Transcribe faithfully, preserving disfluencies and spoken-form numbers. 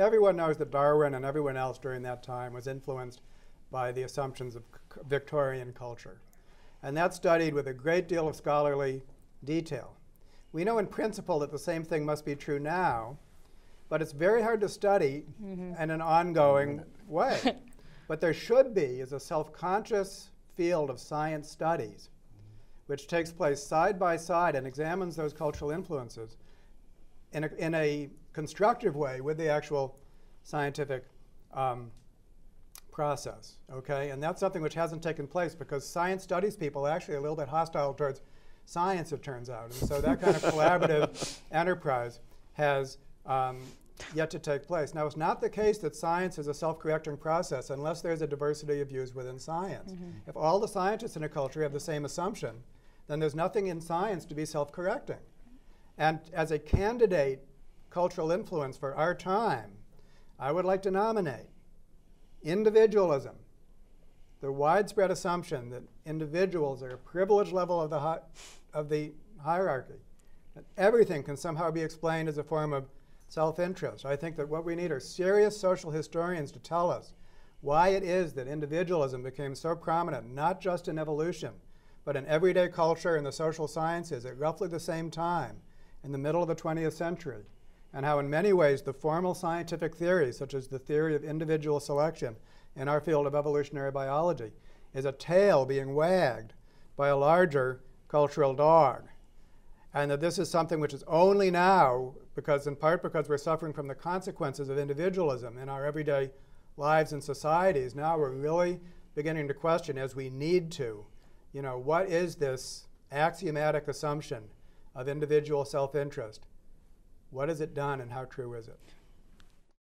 everyone knows that Darwin and everyone else during that time was influenced by the assumptions of Victorian culture. And that's studied with a great deal of scholarly detail. We know in principle that the same thing must be true now, but it's very hard to study mm-hmm. in an ongoing way. What there should be is a self-conscious field of science studies, which takes place side by side and examines those cultural influences in a, in a constructive way with the actual scientific um, process, okay? And that's something which hasn't taken place because science studies people are actually a little bit hostile towards science, it turns out. And so that kind of collaborative enterprise has um, yet to take place. Now, it's not the case that science is a self-correcting process unless there's a diversity of views within science. Mm-hmm. If all the scientists in a culture have the same assumption, then there's nothing in science to be self-correcting. And as a candidate cultural influence for our time, I would like to nominate individualism, the widespread assumption that individuals are a privileged level of the, hi of the hierarchy, that everything can somehow be explained as a form of self-interest. I think that what we need are serious social historians to tell us why it is that individualism became so prominent, not just in evolution, but in everyday culture and the social sciences at roughly the same time, in the middle of the twentieth century, and how in many ways the formal scientific theories, such as the theory of individual selection in our field of evolutionary biology, is a tail being wagged by a larger cultural dog. And that this is something which is only now, because in part because we're suffering from the consequences of individualism in our everyday lives and societies, now we're really beginning to question, as we need to, you know, what is this axiomatic assumption of individual self-interest? What has it done and how true is it?